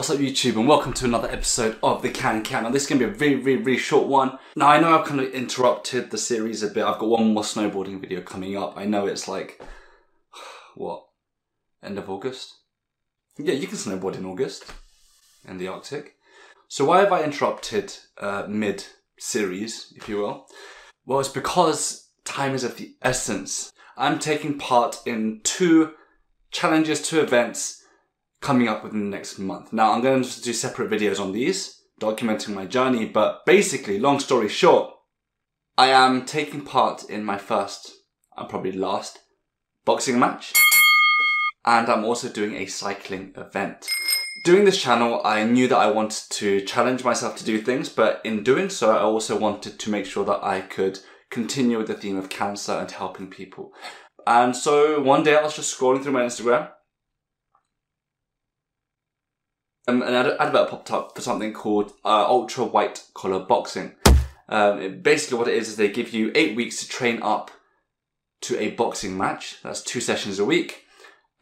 What's up YouTube, and welcome to another episode of the CanCan. Now this is going to be a very, very short one. Now I know I've kind of interrupted the series a bit. I've got one more snowboarding video coming up. I know it's like, what, end of August? Yeah, you can snowboard in August in the Arctic. So why have I interrupted mid-series, if you will? Well, it's because time is of the essence. I'm taking part in two challenges, two events, coming up within the next month. Now I'm going to do separate videos on these, documenting my journey, but basically, long story short, I am taking part in my first, and probably last, boxing match, and I'm also doing a cycling event. Doing this channel, I knew that I wanted to challenge myself to do things, but in doing so, I also wanted to make sure that I could continue with the theme of cancer and helping people. And so one day I was just scrolling through my Instagram, an advert popped up for something called Ultra White Collar Boxing. Basically what it is they give you 8 weeks to train up to a boxing match. That's 2 sessions a week.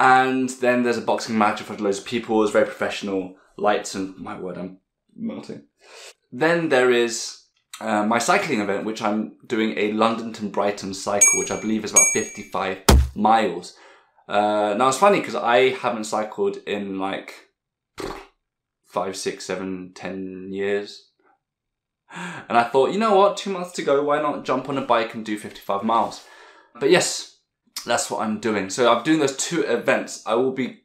And then there's a boxing match in front of loads of people. It's very professional, lights and, my word, I'm melting. Then there is my cycling event, which I'm doing a London to Brighton cycle, which I believe is about 55 miles. Now it's funny because I haven't cycled in like 5, 6, 7, 10 years. And I thought, you know what, 2 months to go, why not jump on a bike and do 55 miles? But yes, that's what I'm doing. So I'm doing those two events. I will be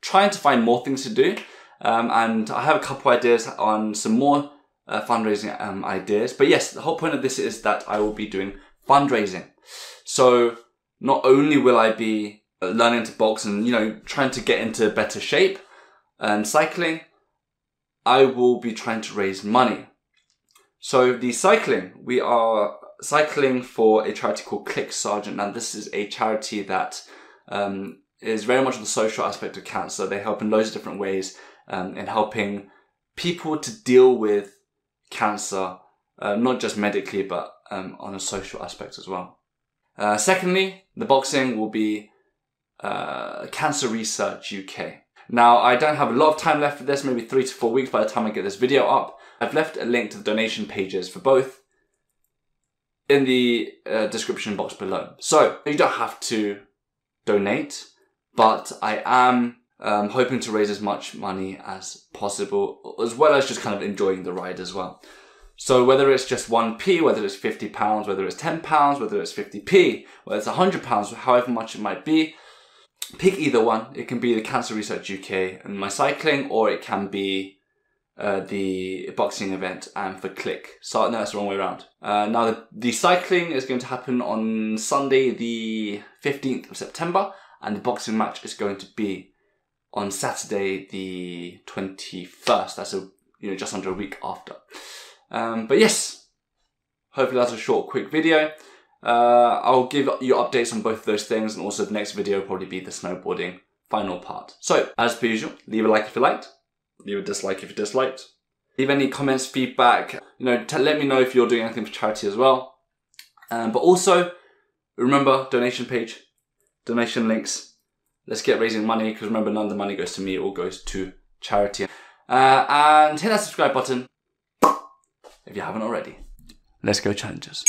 trying to find more things to do. And I have a couple ideas on some more fundraising ideas. But yes, the whole point of this is that I will be doing fundraising. So not only will I be learning to box and, you know, trying to get into better shape and cycling, I will be trying to raise money. So the cycling, we are cycling for a charity called CLIC Sargent, and this is a charity that is very much on the social aspect of cancer. They help in loads of different ways in helping people to deal with cancer, not just medically, but on a social aspect as well. Secondly, the boxing will be Cancer Research UK. Now, I don't have a lot of time left for this, maybe 3 to 4 weeks by the time I get this video up. I've left a link to the donation pages for both in the description box below. So, you don't have to donate, but I am hoping to raise as much money as possible, as well as just kind of enjoying the ride as well. So, whether it's just 1p, whether it's £50, whether it's £10, whether it's 50p, whether it's £100, however much it might be, pick either one. It can be the Cancer Research UK and my cycling, or it can be the boxing event and for CLIC. So, no, that's the wrong way around. Now, the cycling is going to happen on Sunday, the 15th of September, and the boxing match is going to be on Saturday, the 21st. That's just under a week after. But yes, hopefully that's a short, quick video. I'll give you updates on both of those things, and also the next video will probably be the snowboarding final part. So, as per usual, leave a like if you liked, leave a dislike if you disliked, leave any comments, feedback, you know, let me know if you're doing anything for charity as well. But also, remember, donation page, donation links, let's get raising money, because remember, none of the money goes to me, it all goes to charity. And hit that subscribe button if you haven't already. Let's go, challengers.